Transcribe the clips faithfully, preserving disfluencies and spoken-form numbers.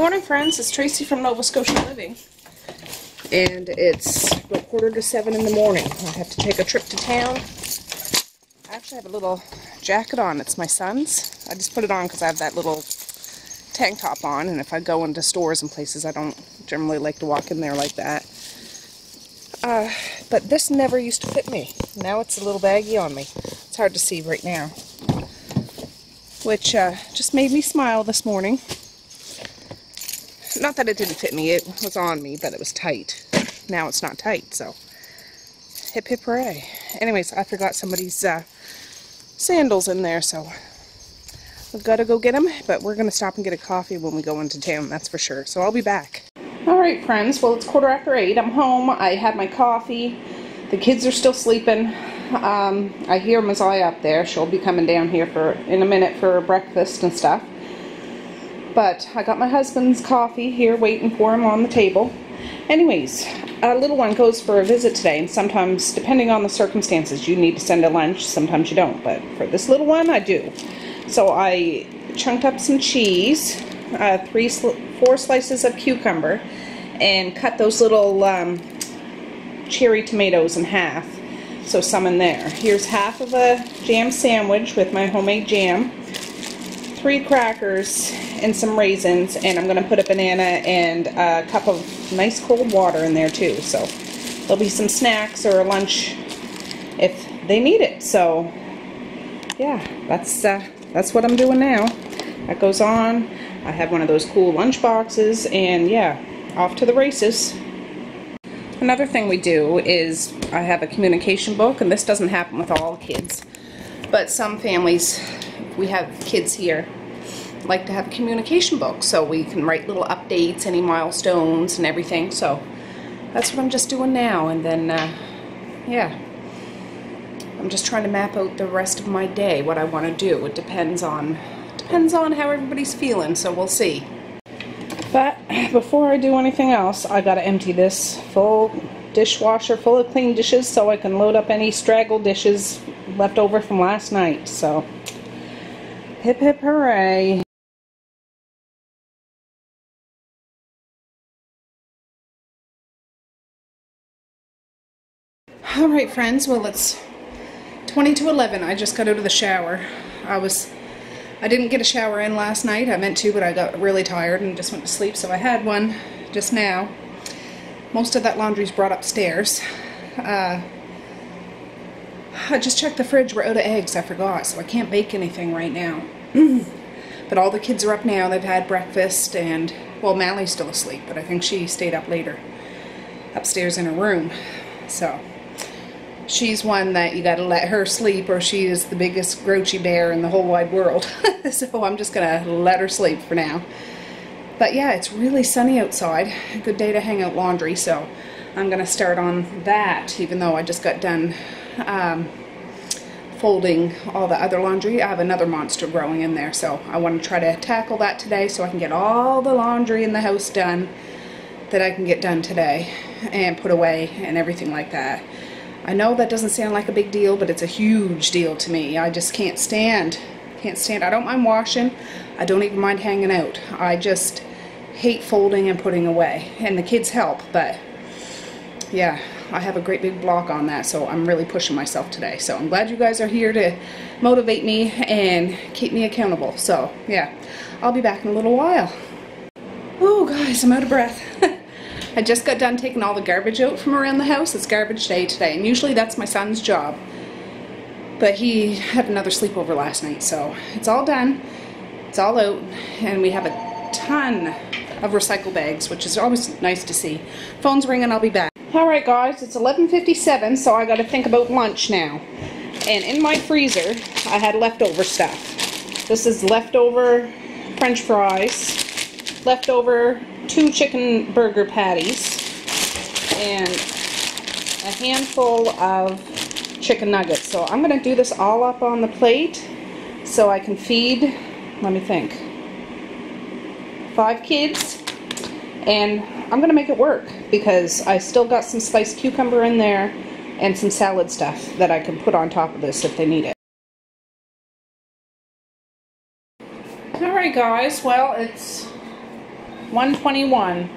Morning, friends. It's Tracy from Nova Scotia Living, and it's about quarter to seven in the morning. I have to take a trip to town. I actually have a little jacket on. It's my son's. I just put it on because I have that little tank top on, and if I go into stores and places, I don't generally like to walk in there like that. Uh, but this never used to fit me. Now it's a little baggy on me. It's hard to see right now, which uh, just made me smile this morning. Not that it didn't fit me, it was on me, but it was tight. Now it's not tight, so hip hip hooray. Anyways, I forgot somebody's uh, sandals in there, so we've got to go get them, but we're going to stop and get a coffee when we go into town, that's for sure. So I'll be back. Alright friends, well it's quarter after eight, I'm home, I had my coffee, the kids are still sleeping, um, I hear Mazai up there, she'll be coming down here for in a minute for breakfast and stuff, but I got my husband's coffee here waiting for him on the table. Anyways, a little one goes for a visit today, and sometimes, depending on the circumstances, you need to send a lunch, sometimes you don't, but for this little one, I do. So I chunked up some cheese, uh, three sl four slices of cucumber, and cut those little um, cherry tomatoes in half, so some in there. Here's half of a jam sandwich with my homemade jam, three crackers, and some raisins, and I'm going to put a banana and a cup of nice cold water in there too, so there'll be some snacks or lunch if they need it. So yeah, that's uh, that's what I'm doing now. That goes on. I have one of those cool lunch boxes, and yeah, off to the races. Another thing we do is I have a communication book, and this doesn't happen with all the kids, but some families, we have kids here, like to have a communication book so we can write little updates, any milestones and everything. So that's what I'm just doing now, and then uh, yeah, I'm just trying to map out the rest of my day, what I want to do. It depends on depends on how everybody's feeling, so we'll see. But before I do anything else, I gotta empty this full dishwasher full of clean dishes so I can load up any straggle dishes left over from last night. So hip hip hooray. Alright friends, well it's twenty to eleven. I just got out of the shower. I was I didn't get a shower in last night. I meant to, but I got really tired and just went to sleep, so I had one just now. Most of that laundry's brought upstairs. Uh, I just checked the fridge. We're out of eggs. I forgot, so I can't bake anything right now. But all the kids are up now. They've had breakfast, and, well, Mallie's still asleep, but I think she stayed up later upstairs in her room. So she's one that you gotta let her sleep, or she is the biggest grouchy bear in the whole wide world. So I'm just gonna let her sleep for now. But yeah, it's really sunny outside. A good day to hang out laundry, so I'm gonna start on that, even though I just got done um, folding all the other laundry. I have another monster growing in there, so I want to try to tackle that today so I can get all the laundry in the house done that I can get done today and put away and everything like that. I know that doesn't sound like a big deal, but it's a huge deal to me. I just can't stand, can't stand. I don't mind washing. I don't even mind hanging out. I just hate folding and putting away. And the kids help, but yeah, I have a great big block on that, so I'm really pushing myself today. So I'm glad you guys are here to motivate me and keep me accountable. So yeah, I'll be back in a little while. Oh guys, I'm out of breath. I just got done taking all the garbage out from around the house. It's garbage day today, and usually that's my son's job, but he had another sleepover last night, so it's all done, it's all out, and we have a ton of recycle bags, which is always nice to see. Phone's ringing, I'll be back. Alright guys, it's eleven fifty-seven, so I gotta think about lunch now, and in my freezer I had leftover stuff. This is leftover french fries, leftover two chicken burger patties, and a handful of chicken nuggets. So I'm going to do this all up on the plate so I can feed, let me think, five kids, and I'm going to make it work because I still got some sliced cucumber in there and some salad stuff that I can put on top of this if they need it. Alright guys, well it's one twenty-one.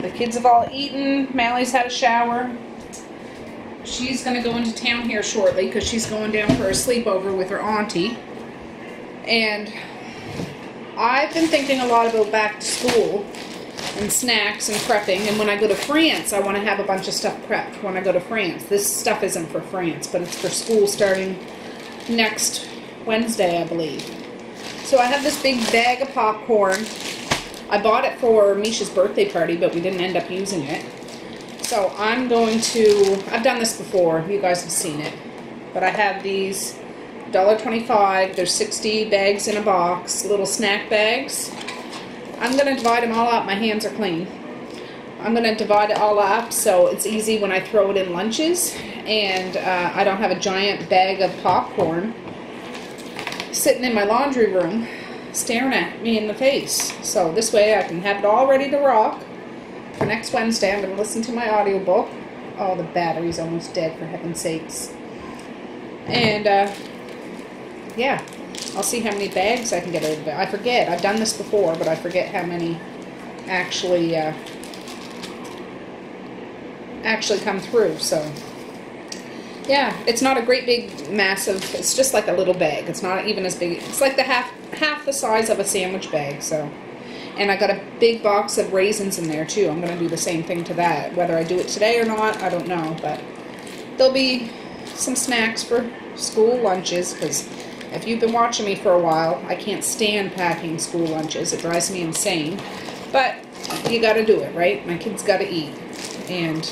The kids have all eaten. Mallie's had a shower. She's going to go into town here shortly because she's going down for a sleepover with her auntie. And I've been thinking a lot about back to school and snacks and prepping. And when I go to France, I want to have a bunch of stuff prepped when I go to France. This stuff isn't for France, but it's for school starting next Wednesday, I believe. So I have this big bag of popcorn. I bought it for Misha's birthday party, but we didn't end up using it. So I'm going to, I've done this before, you guys have seen it, but I have these one dollar twenty-five, there's sixty bags in a box, little snack bags. I'm going to divide them all up. My hands are clean. I'm going to divide it all up so it's easy when I throw it in lunches, and uh, I don't have a giant bag of popcorn sitting in my laundry room staring at me in the face. So this way I can have it all ready to rock for next Wednesday. I'm going to listen to my audiobook. Oh, the battery's almost dead, for heaven's sakes. And uh, yeah, I'll see how many bags I can get out of it. I forget. I've done this before, but I forget how many actually uh, actually come through. So yeah, it's not a great big massive, it's just like a little bag. It's not even as big. It's like the half half the size of a sandwich bag. So, and I got a big box of raisins in there too. I'm going to do the same thing to that. Whether I do it today or not, I don't know, but there'll be some snacks for school lunches, because if you've been watching me for a while, I can't stand packing school lunches. It drives me insane. But you gotta do it, right? My kids gotta eat. And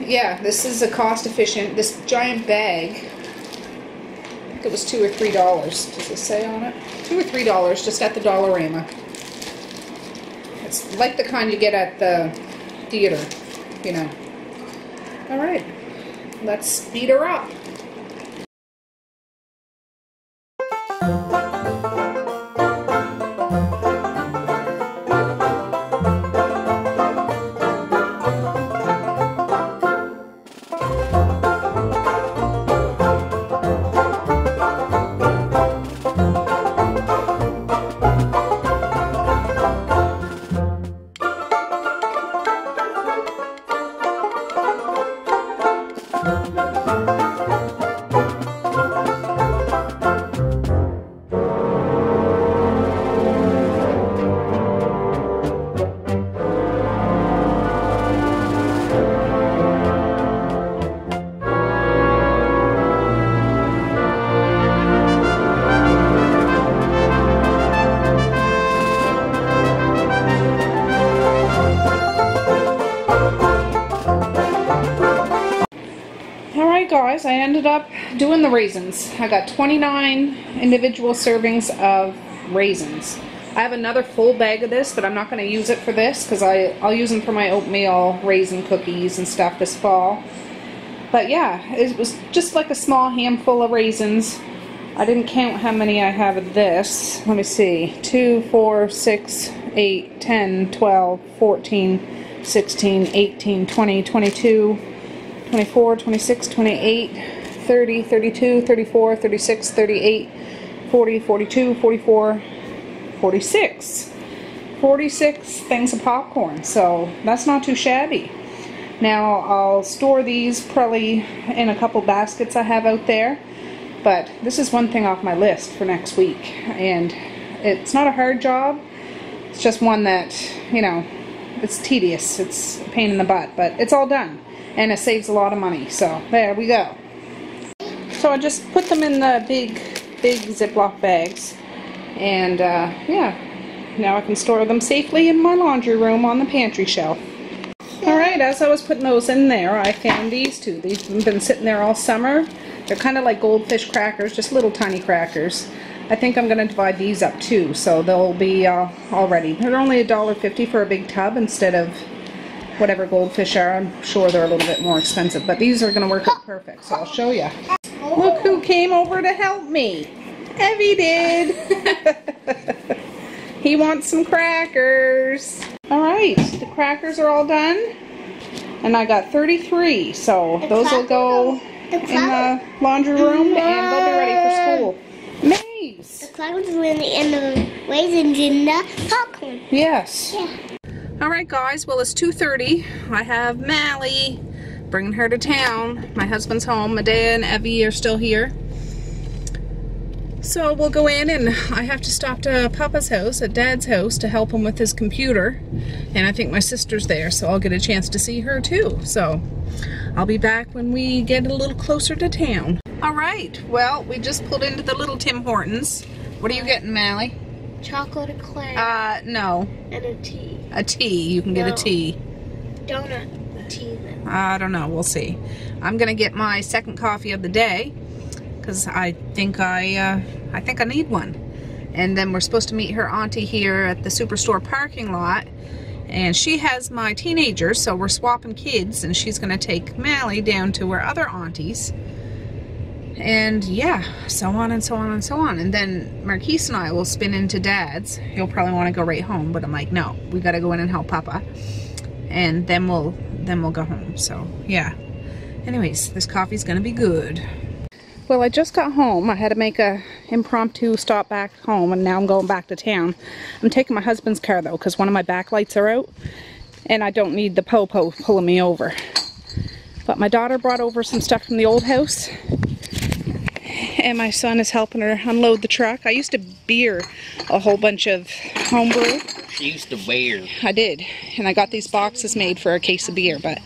yeah, this is a cost efficient, this giant bag, I think it was two or three dollars. Does it say on it? Two or three dollars, just at the Dollarama. It's like the kind you get at the theater, you know. Alright, let's speed her up. Guys, I ended up doing the raisins. I got twenty-nine individual servings of raisins. I have another full bag of this, but I'm not going to use it for this because I'll use them for my oatmeal raisin cookies and stuff this fall. But yeah, it was just like a small handful of raisins. I didn't count how many I have of this. Let me see. two, four, six, eight, ten, twelve, fourteen, sixteen, eighteen, twenty, twenty-two. twenty-four, twenty-six, twenty-eight, thirty, thirty-two, thirty-four, thirty-six, thirty-eight, forty, forty-two, forty-four, forty-six. forty-six things of popcorn, so that's not too shabby. Now I'll store these probably in a couple baskets I have out there, but this is one thing off my list for next week, and it's not a hard job, it's just one that, you know, it's tedious, it's a pain in the butt, but it's all done. And it saves a lot of money, so there we go. So I just put them in the big, big Ziploc bags, and uh, yeah, now I can store them safely in my laundry room on the pantry shelf. All right, as I was putting those in there, I found these two. These have been sitting there all summer. They're kind of like goldfish crackers, just little tiny crackers. I think I'm going to divide these up too, so they'll be uh, all ready. They're only a dollar fifty for a big tub instead of whatever goldfish are. I'm sure they're a little bit more expensive, but these are going to work out perfect, so I'll show you. Look who came over to help me. Evie did. He wants some crackers. Alright, the crackers are all done, and I got thirty-three, so the those will go the in the laundry room, and they'll be ready for school. Maze! The clock was in the end of raisins in the popcorn. Yes. Yeah. All right, guys. Well, it's two thirty. I have Mallie, bringing her to town. My husband's home. My dad and Evie are still here. So we'll go in, and I have to stop to Papa's house, at Dad's house, to help him with his computer. And I think my sister's there, so I'll get a chance to see her too. So I'll be back when we get a little closer to town. All right, well, we just pulled into the little Tim Hortons. What are you getting, Mallie? Chocolate eclair. Uh, no. And a tea. A tea, you can no. get a tea. Donut tea then. I don't know, we'll see. I'm gonna get my second coffee of the day, because I think I, uh, I think I need one. And then we're supposed to meet her auntie here at the Superstore parking lot. And she has my teenagers, so we're swapping kids, and she's gonna take Mallie down to her other aunties. And yeah, so on and so on and so on. And then Marquise and I will spin into Dad's. He'll probably wanna go right home, but I'm like, no, we gotta go in and help Papa. And then we'll, then we'll go home, so yeah. Anyways, this coffee's gonna be good. Well, I just got home. I had to make a impromptu stop back home, and now I'm going back to town. I'm taking my husband's car, though, because one of my back lights are out, and I don't need the po-po pulling me over. But my daughter brought over some stuff from the old house, and my son is helping her unload the truck. I used to beer a whole bunch of homebrew. She used to beer. I did, and I got these boxes made for a case of beer, but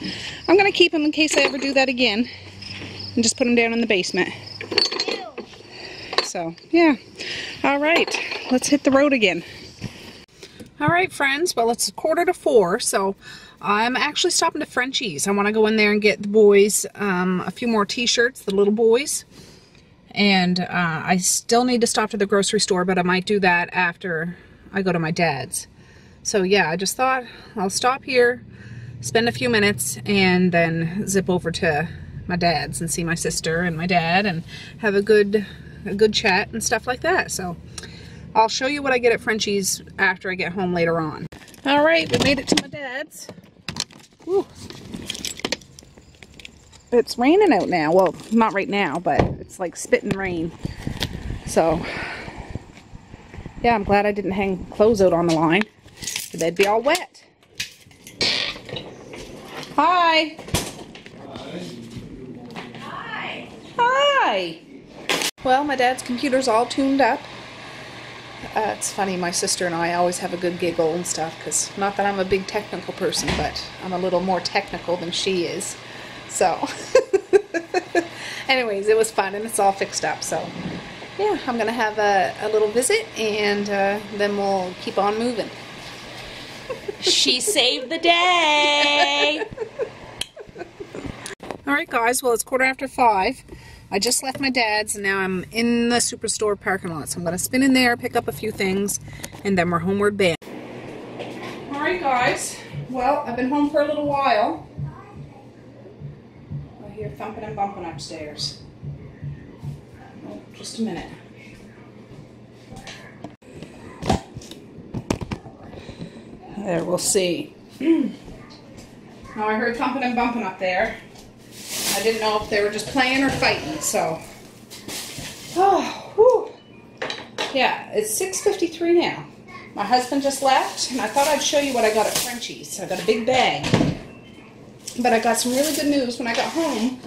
I'm going to keep them in case I ever do that again, and just put them down in the basement. So, yeah. All right, let's hit the road again. All right, friends. Well, it's a quarter to four, so I'm actually stopping to Frenchys. I want to go in there and get the boys um, a few more t-shirts, the little boys. And uh, I still need to stop to the grocery store, but I might do that after I go to my dad's. So, yeah, I just thought I'll stop here, spend a few minutes, and then zip over to my dad's and see my sister and my dad and have a good... a good chat and stuff like that. So I'll show you what I get at Frenchys after I get home later on. All right, we made it to my dad's. Whew. It's raining out now. Well, not right now, but it's like spitting rain. So yeah, I'm glad I didn't hang clothes out on the line. They'd be all wet. Hi. Hi. Hi. Well, my dad's computer's all tuned up. Uh, it's funny, my sister and I always have a good giggle and stuff, because not that I'm a big technical person, but I'm a little more technical than she is. So, anyways, it was fun, and it's all fixed up. So, yeah, I'm going to have a, a little visit, and uh, then we'll keep on moving. She saved the day! All right, guys, well, it's quarter after five. I just left my dad's, and now I'm in the Superstore parking lot. So I'm going to spin in there, pick up a few things, and then we're homeward bound. All right, guys. Well, I've been home for a little while. I hear thumping and bumping upstairs. Oh, just a minute. There, we'll see. Now I heard thumping and bumping up there. I didn't know if they were just playing or fighting, so. Oh, whew. Yeah, it's six fifty-three now. My husband just left, and I thought I'd show you what I got at Frenchys. I got a big bag. But I got some really good news when I got home.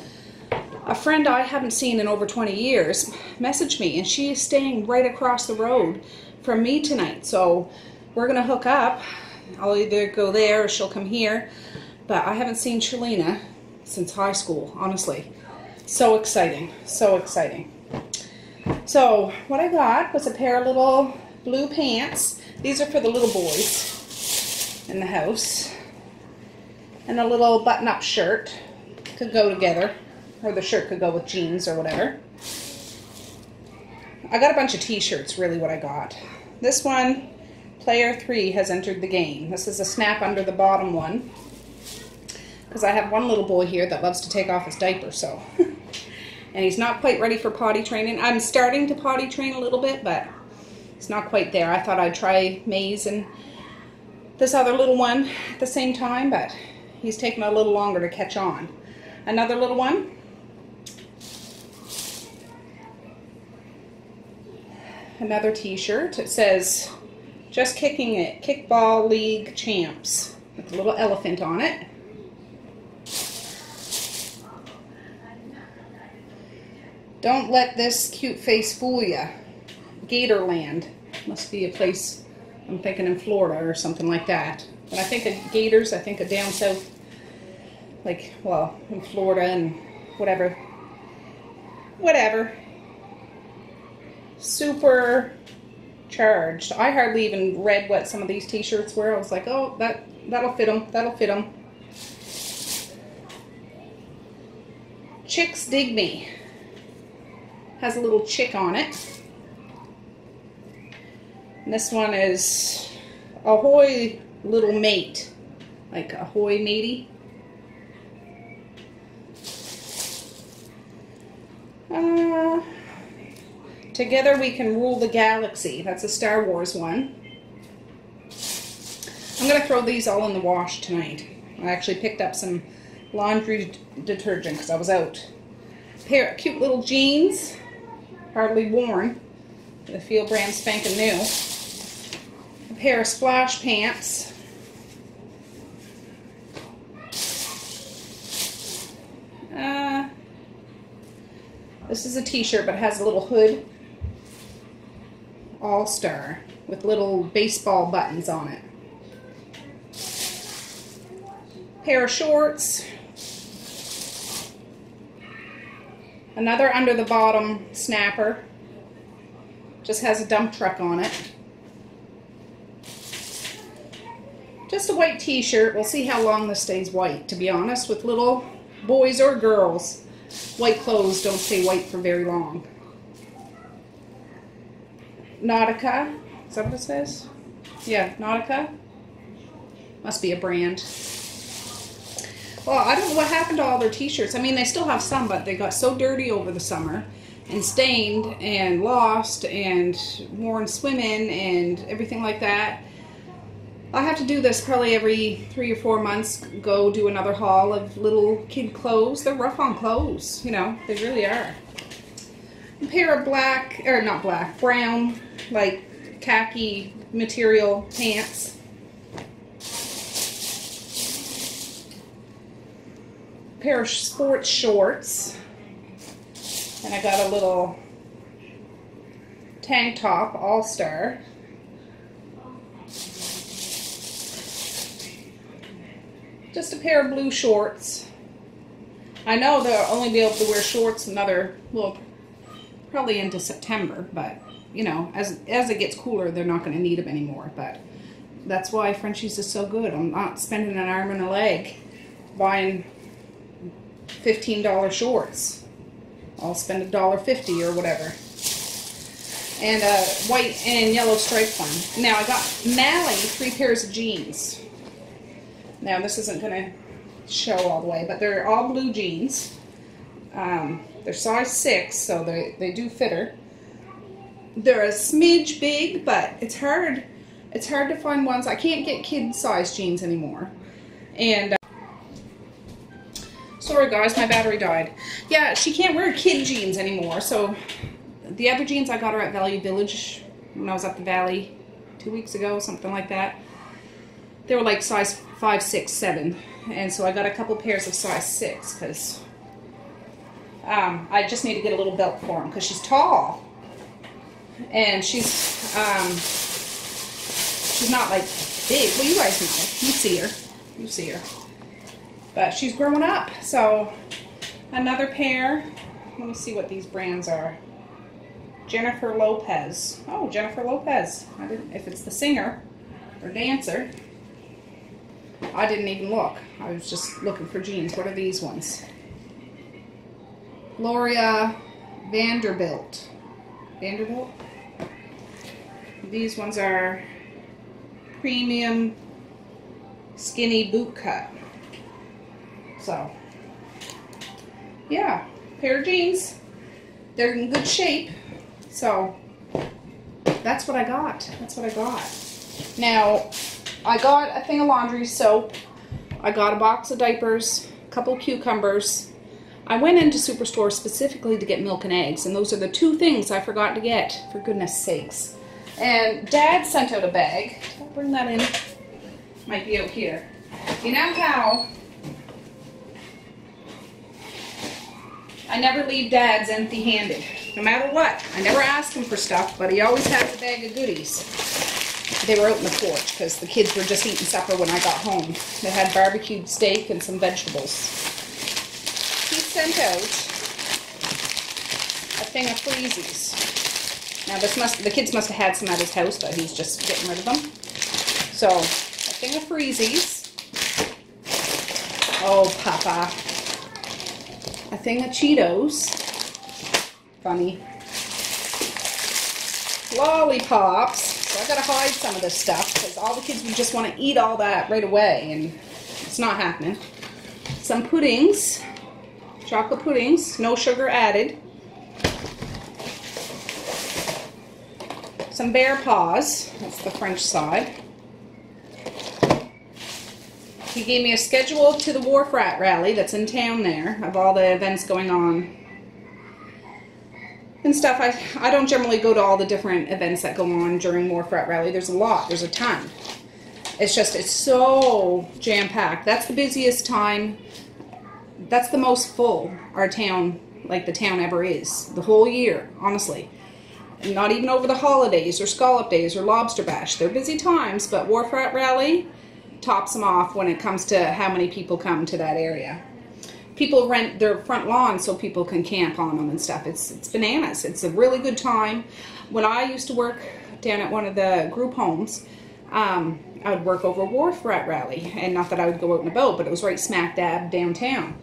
A friend I haven't seen in over twenty years messaged me, and she is staying right across the road from me tonight. So we're going to hook up. I'll either go there or she'll come here. But I haven't seen Shalina since high school, honestly. So exciting, so exciting. So what I got was a pair of little blue pants. These are for the little boys in the house. And a little button-up shirt. Could go together, or the shirt could go with jeans or whatever. I got a bunch of t-shirts, really what I got. This one, player three has entered the game. This is a snap under the bottom one, because I have one little boy here that loves to take off his diaper, so. And he's not quite ready for potty training. I'm starting to potty train a little bit, but it's not quite there. I thought I'd try Maze and this other little one at the same time, but he's taking a little longer to catch on. Another little one. Another t-shirt. It says, Just Kicking It, Kickball League Champs, with a little elephant on it. Don't Let This Cute Face Fool Ya. Gatorland. Must be a place, I'm thinking in Florida or something like that. When I think of gators, I think of down south, like, well, in Florida and whatever. Whatever. Super Charged. I hardly even read what some of these t-shirts were. I was like, oh, that, that'll fit them. That'll fit them. Chicks Dig Me. Has a little chick on it. And this one is Ahoy Little Mate. Like Ahoy Matey. Uh, Together We Can Rule the Galaxy. That's a Star Wars one. I'm going to throw these all in the wash tonight. I actually picked up some laundry detergent because I was out. A pair of cute little jeans. Hardly worn. They feel brand spanking new. A pair of splash pants. Uh, this is a t-shirt, but it has a little hood. All-Star with little baseball buttons on it. Pair of shorts. Another under the bottom snapper. Just has a dump truck on it. Just a white t-shirt. We'll see how long this stays white, to be honest, with little boys or girls. White clothes don't stay white for very long. Nautica. Is that what it says? Yeah, Nautica. Must be a brand. Well, I don't know what happened to all their t-shirts. I mean, they still have some, but they got so dirty over the summer and stained and lost and worn swimming and everything like that. I have to do this probably every three or four months, go do another haul of little kid clothes. They're rough on clothes, you know, they really are. A pair of black, or not black, brown, like khaki material pants. Pair of sports shorts, and I got a little tank top, All-Star. Just a pair of blue shorts. I know they'll only be able to wear shorts another, well, probably into September, but you know, as as it gets cooler, they're not going to need them anymore. But that's why Frenchys is so good. I'm not spending an arm and a leg buying fifteen dollar shorts. I'll spend a dollar fifty or whatever. And a white and yellow striped one. Now I got Mallie three pairs of jeans. Now this isn't going to show all the way, but they're all blue jeans. Um, they're size six, so they they do fit her. They're a smidge big, but it's hard. It's hard to find ones. I can't get kid size jeans anymore, and. Uh, Sorry guys, my battery died. Yeah, she can't wear kid jeans anymore, so the other jeans I got her at Value Village when I was up the valley two weeks ago, something like that. They were like size five, six, seven, and so I got a couple pairs of size six because um, I just need to get a little belt for them because she's tall and she's um, she's not like big. Well, you guys know, you see her, you see her. But she's growing up, so another pair. Let me see what these brands are. Jennifer Lopez. Oh, Jennifer Lopez. I didn't, if it's the singer or dancer, I didn't even look. I was just looking for jeans. What are these ones? Gloria Vanderbilt. Vanderbilt? These ones are premium skinny boot cut. So, yeah, pair of jeans. They're in good shape. So, that's what I got. That's what I got. Now, I got a thing of laundry soap. I got a box of diapers, a couple cucumbers. I went into Superstore specifically to get milk and eggs, and those are the two things I forgot to get, for goodness sakes. And Dad sent out a bag. Don't bring that in. Might be out here. You know how I never leave Dad's empty-handed, no matter what. I never ask him for stuff, but he always has a bag of goodies. They were out in the porch because the kids were just eating supper when I got home. They had barbecued steak and some vegetables. He sent out a thing of freezies. Now this must, the kids must have had some at his house, but he's just getting rid of them. So, a thing of freezies. Oh, Papa. A thing of Cheetos. Funny. Lollipops. So I gotta hide some of this stuff because all the kids would just want to eat all that right away, and it's not happening. Some puddings. Chocolate puddings. No sugar added. Some bear paws. That's the French side. He gave me a schedule to the Wharf Rat Rally that's in town there, of all the events going on and stuff. I, I don't generally go to all the different events that go on during Wharf Rat Rally. There's a lot. There's a ton. It's just, it's so jam-packed. That's the busiest time. That's the most full our town, like the town ever is. The whole year, honestly. Not even over the holidays or scallop days or lobster bash. They're busy times, but Wharf Rat Rally tops them off when it comes to how many people come to that area. People rent their front lawn so people can camp on them and stuff. It's, it's bananas. It's a really good time. When I used to work down at one of the group homes, um, I would work over Wharf Rat Rally. And not that I would go out in a boat, but it was right smack dab downtown.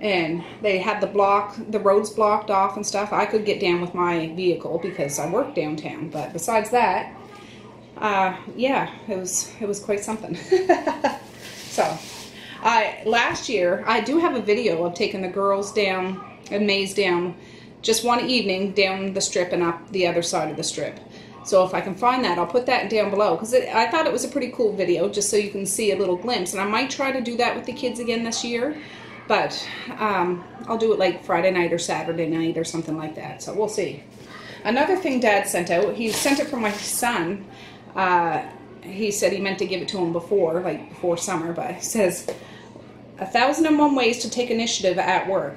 And they had the block, the roads blocked off and stuff. I could get down with my vehicle because I work downtown. But besides that, uh, yeah, it was it was quite something. So, I last year I do have a video of taking the girls down and Maze down, just one evening down the strip and up the other side of the strip. So if I can find that, I'll put that down below because I thought it was a pretty cool video, just so you can see a little glimpse. And I might try to do that with the kids again this year. But um, I'll do it like Friday night or Saturday night or something like that. So we'll see. Another thing Dad sent out, he sent it for my son. Uh, he said he meant to give it to him before, like before summer. But it says, a thousand and one ways to take initiative at work.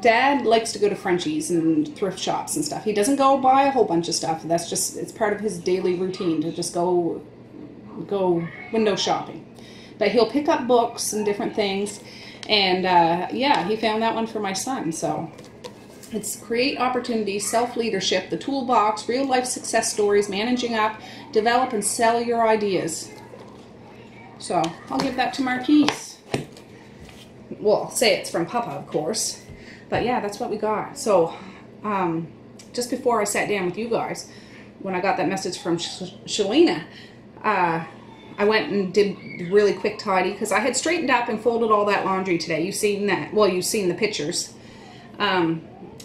Dad likes to go to Frenchys and thrift shops and stuff. He doesn't go buy a whole bunch of stuff. That's just, it's part of his daily routine to just go, go window shopping. But he'll pick up books and different things, and uh, yeah, he found that one for my son. So it's create opportunity, self-leadership, the toolbox, real-life success stories, managing up, develop and sell your ideas. So I'll give that to Marquise. Well, say it's from Papa, of course, but yeah, that's what we got. So um, just before I sat down with you guys, when I got that message from Sh Shalina, uh, I went and did really quick tidy because I had straightened up and folded all that laundry today. You've seen that. Well, you've seen the pictures. Um,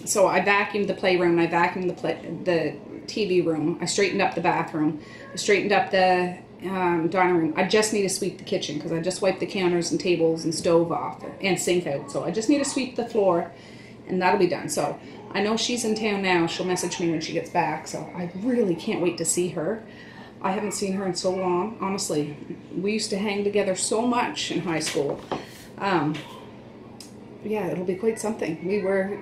so I vacuumed the playroom. I vacuumed the play, the T V room. I straightened up the bathroom. I straightened up the um, dining room. I just need to sweep the kitchen because I just wiped the counters and tables and stove off and sink out. So I just need to sweep the floor, and that'll be done. So I know she's in town now. She'll message me when she gets back. So I really can't wait to see her. I haven't seen her in so long. Honestly, we used to hang together so much in high school. Um, yeah, it'll be quite something. We were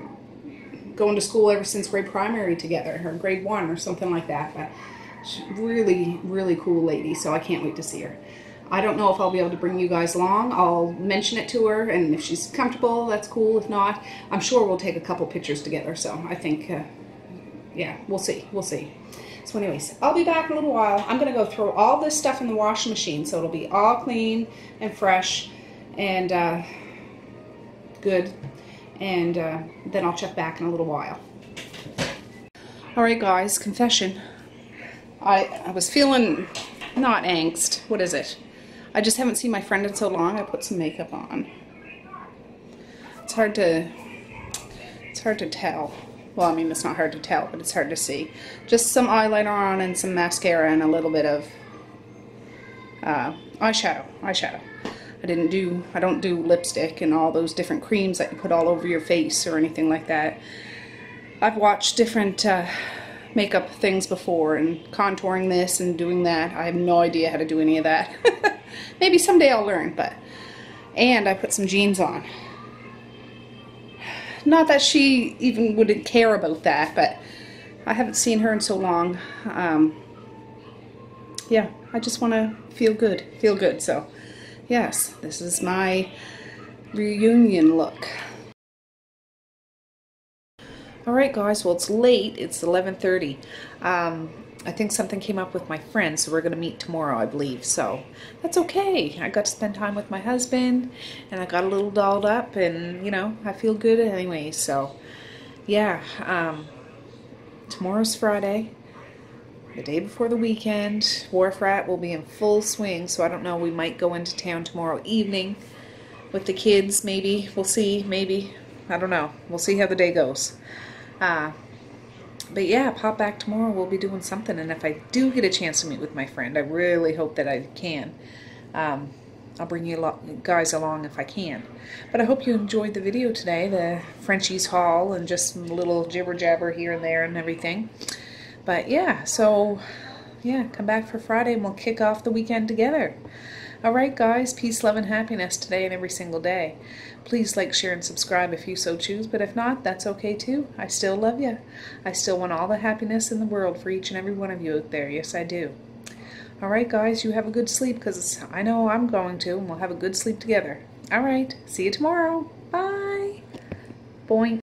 going to school ever since grade primary together, or grade one or something like that. But she's a really, really cool lady, so I can't wait to see her. I don't know if I'll be able to bring you guys along. I'll mention it to her, and if she's comfortable, that's cool. If not, I'm sure we'll take a couple pictures together. So I think, uh, yeah, we'll see. We'll see. So anyways, I'll be back in a little while. I'm going to go throw all this stuff in the washing machine so it'll be all clean and fresh and uh, good. And uh, then I'll check back in a little while. Alright guys, confession. I, I was feeling not angst. What is it? I just haven't seen my friend in so long. I put some makeup on. It's hard to, it's hard to tell. Well, I mean, it's not hard to tell, but it's hard to see. Just some eyeliner on and some mascara and a little bit of uh, eyeshadow. Eyeshadow. I didn't do, I don't do lipstick and all those different creams that you put all over your face or anything like that. I've watched different uh, makeup things before and contouring this and doing that. I have no idea how to do any of that. Maybe someday I'll learn, but... And I put some jeans on. Not that she even wouldn't care about that, but I haven't seen her in so long. Um, yeah, I just want to feel good, feel good. So, yes, this is my reunion look. All right, guys. Well, it's late. It's eleven thirty. Um, I think something came up with my friend, so we're going to meet tomorrow, I believe. So that's okay. I got to spend time with my husband, and I got a little dolled up, and, you know, I feel good anyway. So, yeah, um, tomorrow's Friday, the day before the weekend. Wharf Rat will be in full swing, so I don't know. We might go into town tomorrow evening with the kids, maybe. We'll see, maybe. I don't know. We'll see how the day goes. Uh, but yeah, pop back tomorrow. We'll be doing something, and if I do get a chance to meet with my friend, I really hope that I can. Um, I'll bring you guys along if I can. But I hope you enjoyed the video today, the Frenchys haul and just some little jibber jabber here and there and everything. But yeah, so yeah, come back for Friday and we'll kick off the weekend together. All right, guys, peace, love, and happiness today and every single day. Please like, share, and subscribe if you so choose, but if not, that's okay too. I still love you. I still want all the happiness in the world for each and every one of you out there. Yes, I do. All right, guys, you have a good sleep, because I know I'm going to, and we'll have a good sleep together. All right, see you tomorrow. Bye. Boink.